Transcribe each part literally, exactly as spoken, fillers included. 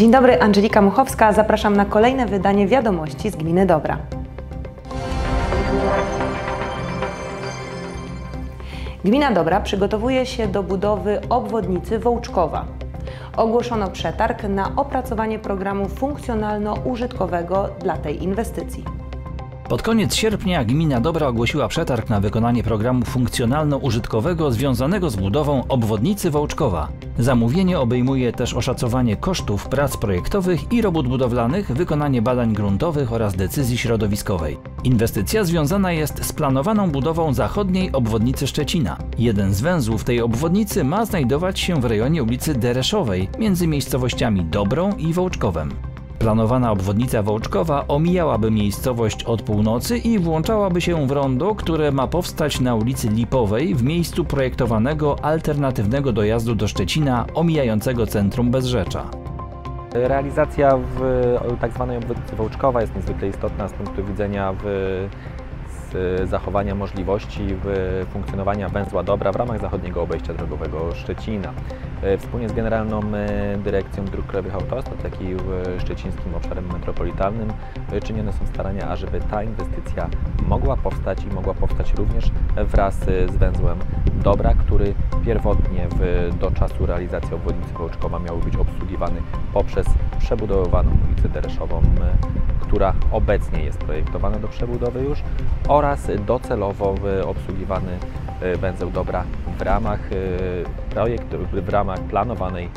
Dzień dobry, Angelika Muchowska. Zapraszam na kolejne wydanie wiadomości z Gminy Dobra. Gmina Dobra przygotowuje się do budowy obwodnicy Wołczkowa. Ogłoszono przetarg na opracowanie programu funkcjonalno-użytkowego dla tej inwestycji. Pod koniec sierpnia Gmina Dobra ogłosiła przetarg na wykonanie programu funkcjonalno-użytkowego związanego z budową obwodnicy Wołczkowa. Zamówienie obejmuje też oszacowanie kosztów prac projektowych i robót budowlanych, wykonanie badań gruntowych oraz decyzji środowiskowej. Inwestycja związana jest z planowaną budową zachodniej obwodnicy Szczecina. Jeden z węzłów tej obwodnicy ma znajdować się w rejonie ulicy Dereszowej między miejscowościami Dobrą i Wołczkowem. Planowana obwodnica Wołczkowa omijałaby miejscowość od północy i włączałaby się w rondo, które ma powstać na ulicy Lipowej w miejscu projektowanego alternatywnego dojazdu do Szczecina omijającego centrum Bezrzecza. Realizacja w tzw. obwodnicy Wołczkowa jest niezwykle istotna z punktu widzenia w, z zachowania możliwości w funkcjonowania węzła Dobra w ramach zachodniego obejścia drogowego Szczecina. Wspólnie z Generalną Dyrekcją Dróg Krajowych Autostrad, jak i Szczecińskim Obszarem Metropolitalnym czynione są starania, ażeby ta inwestycja mogła powstać i mogła powstać również wraz z węzłem Dobra, który pierwotnie w, do czasu realizacji obwodnicy Wołczkowa miał być obsługiwany poprzez przebudowaną ulicę Dereszową, która obecnie jest projektowana do przebudowy już, oraz docelowo obsługiwany węzeł Dobra w ramach projektu, w ramach planowanej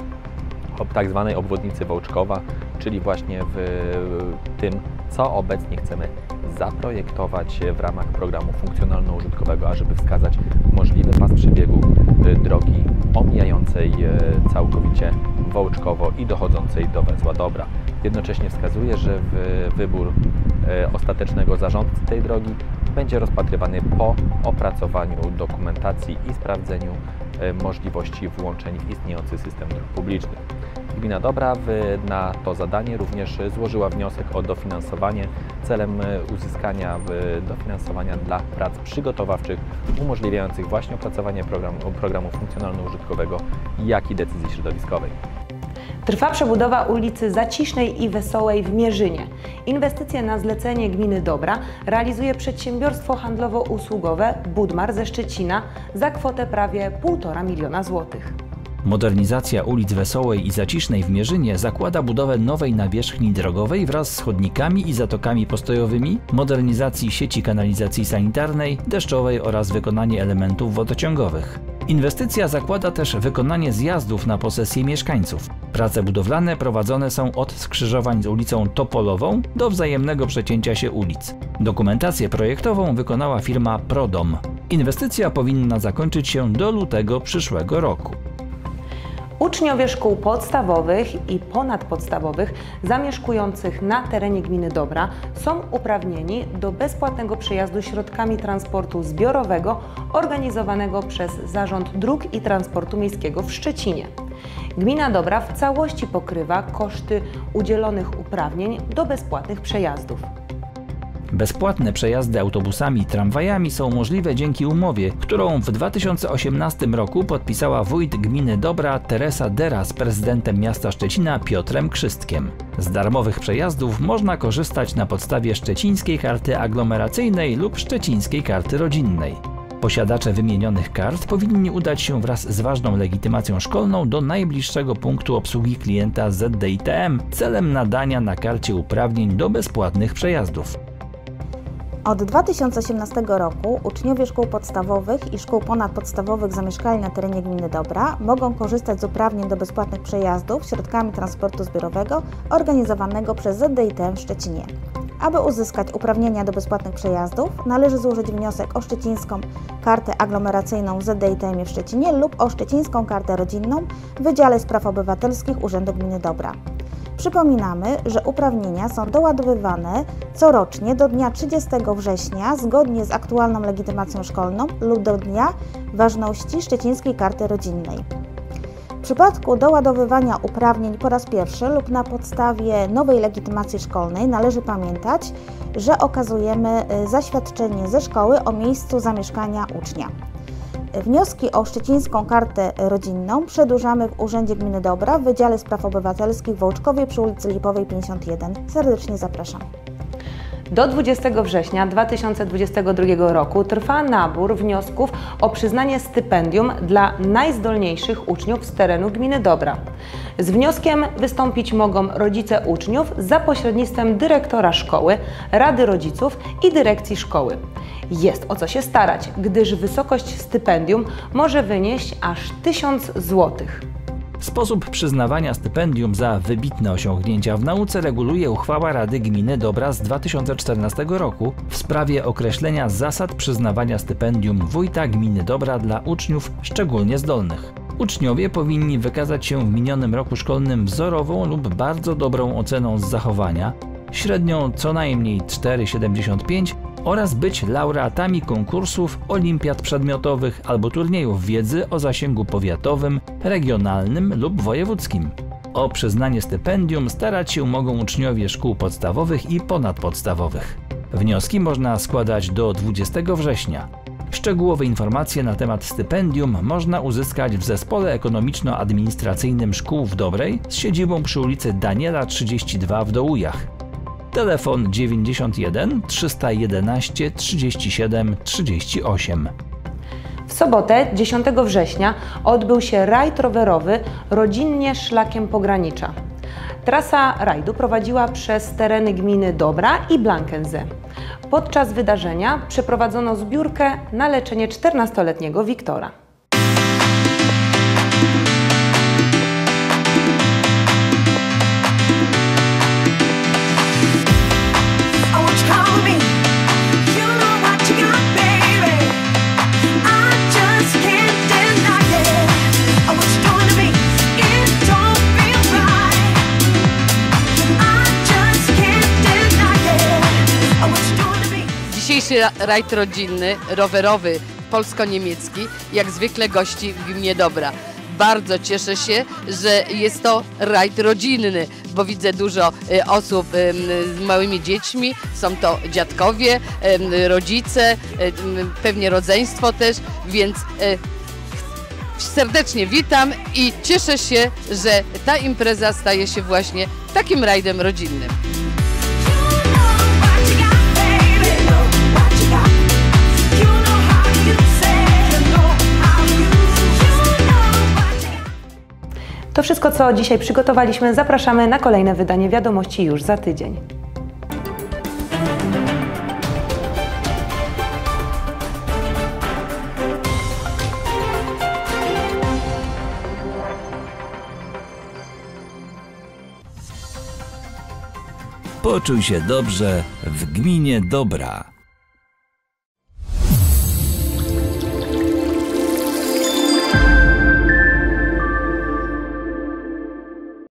tak zwanej obwodnicy Wołczkowa, czyli właśnie w tym, co obecnie chcemy zaprojektować w ramach programu funkcjonalno-użytkowego, ażeby wskazać możliwy pas przebiegu drogi omijającej całkowicie Wołczkowo i dochodzącej do węzła Dobra. Jednocześnie wskazuje, że wybór ostatecznego zarządcy tej drogi będzie rozpatrywany po opracowaniu dokumentacji i sprawdzeniu możliwości włączeń w istniejący system dróg publicznych. Gmina Dobra na to zadanie również złożyła wniosek o dofinansowanie celem uzyskania dofinansowania dla prac przygotowawczych umożliwiających właśnie opracowanie programu, programu funkcjonalno-użytkowego, jak i decyzji środowiskowej. Trwa przebudowa ulicy Zacisznej i Wesołej w Mierzynie. Inwestycje na zlecenie Gminy Dobra realizuje przedsiębiorstwo handlowo-usługowe Budmar ze Szczecina za kwotę prawie półtora miliona złotych. Modernizacja ulic Wesołej i Zacisznej w Mierzynie zakłada budowę nowej nawierzchni drogowej wraz z chodnikami i zatokami postojowymi, modernizacji sieci kanalizacji sanitarnej, deszczowej oraz wykonanie elementów wodociągowych. Inwestycja zakłada też wykonanie zjazdów na posesje mieszkańców. Prace budowlane prowadzone są od skrzyżowań z ulicą Topolową do wzajemnego przecięcia się ulic. Dokumentację projektową wykonała firma ProDom. Inwestycja powinna zakończyć się do lutego przyszłego roku. Uczniowie szkół podstawowych i ponadpodstawowych zamieszkujących na terenie Gminy Dobra są uprawnieni do bezpłatnego przejazdu środkami transportu zbiorowego organizowanego przez Zarząd Dróg i Transportu Miejskiego w Szczecinie. Gmina Dobra w całości pokrywa koszty udzielonych uprawnień do bezpłatnych przejazdów. Bezpłatne przejazdy autobusami i tramwajami są możliwe dzięki umowie, którą w dwa tysiące osiemnastym roku podpisała wójt Gminy Dobra Teresa Dera z prezydentem miasta Szczecina Piotrem Krzystkiem. Z darmowych przejazdów można korzystać na podstawie Szczecińskiej Karty Aglomeracyjnej lub Szczecińskiej Karty Rodzinnej. Posiadacze wymienionych kart powinni udać się wraz z ważną legitymacją szkolną do najbliższego punktu obsługi klienta Z D I T M celem nadania na karcie uprawnień do bezpłatnych przejazdów. Od dwa tysiące osiemnastego roku uczniowie szkół podstawowych i szkół ponadpodstawowych zamieszkali na terenie Gminy Dobra mogą korzystać z uprawnień do bezpłatnych przejazdów środkami transportu zbiorowego organizowanego przez Z D I T M w Szczecinie. Aby uzyskać uprawnienia do bezpłatnych przejazdów, należy złożyć wniosek o Szczecińską Kartę Aglomeracyjną w Z D I T M w Szczecinie lub o Szczecińską Kartę Rodzinną w Wydziale Spraw Obywatelskich Urzędu Gminy Dobra. Przypominamy, że uprawnienia są doładowywane corocznie do dnia trzydziestego września zgodnie z aktualną legitymacją szkolną lub do dnia ważności Szczecińskiej Karty Rodzinnej. W przypadku doładowywania uprawnień po raz pierwszy lub na podstawie nowej legitymacji szkolnej należy pamiętać, że okazujemy zaświadczenie ze szkoły o miejscu zamieszkania ucznia. Wnioski o Szczecińską Kartę Rodzinną przedłużamy w Urzędzie Gminy Dobra w Wydziale Spraw Obywatelskich w Wołczkowie przy ulicy Lipowej pięćdziesiąt jeden. Serdecznie zapraszam. Do dwudziestego września dwa tysiące dwudziestego drugiego roku trwa nabór wniosków o przyznanie stypendium dla najzdolniejszych uczniów z terenu Gminy Dobra. Z wnioskiem wystąpić mogą rodzice uczniów za pośrednictwem dyrektora szkoły, Rady Rodziców i dyrekcji szkoły. Jest o co się starać, gdyż wysokość stypendium może wynieść aż tysiąc złotych. Sposób przyznawania stypendium za wybitne osiągnięcia w nauce reguluje uchwała Rady Gminy Dobra z dwa tysiące czternastego roku w sprawie określenia zasad przyznawania stypendium wójta Gminy Dobra dla uczniów szczególnie zdolnych. Uczniowie powinni wykazać się w minionym roku szkolnym wzorową lub bardzo dobrą oceną z zachowania, średnią co najmniej cztery siedemdziesiąt pięć oraz być laureatami konkursów, olimpiad przedmiotowych albo turniejów wiedzy o zasięgu powiatowym, regionalnym lub wojewódzkim. O przyznanie stypendium starać się mogą uczniowie szkół podstawowych i ponadpodstawowych. Wnioski można składać do dwudziestego września. Szczegółowe informacje na temat stypendium można uzyskać w Zespole Ekonomiczno-Administracyjnym Szkół w Dobrej z siedzibą przy ulicy Daniela trzydzieści dwa w Dołujach. Telefon dziewięćdziesiąt jeden trzysta jedenaście trzydzieści siedem trzydzieści osiem. W sobotę dziesiątego września odbył się rajd rowerowy rodzinnie Szlakiem Pogranicza. Trasa rajdu prowadziła przez tereny gminy Dobra i Blankenze. Podczas wydarzenia przeprowadzono zbiórkę na leczenie czternastoletniego Wiktora. Dzisiejszy rajd rodzinny, rowerowy, polsko-niemiecki, jak zwykle gości w Gminie Dobra. Bardzo cieszę się, że jest to rajd rodzinny, bo widzę dużo osób z małymi dziećmi. Są to dziadkowie, rodzice, pewnie rodzeństwo też, więc serdecznie witam i cieszę się, że ta impreza staje się właśnie takim rajdem rodzinnym. To wszystko, co dzisiaj przygotowaliśmy. Zapraszamy na kolejne wydanie wiadomości już za tydzień. Poczuj się dobrze w Gminie Dobra.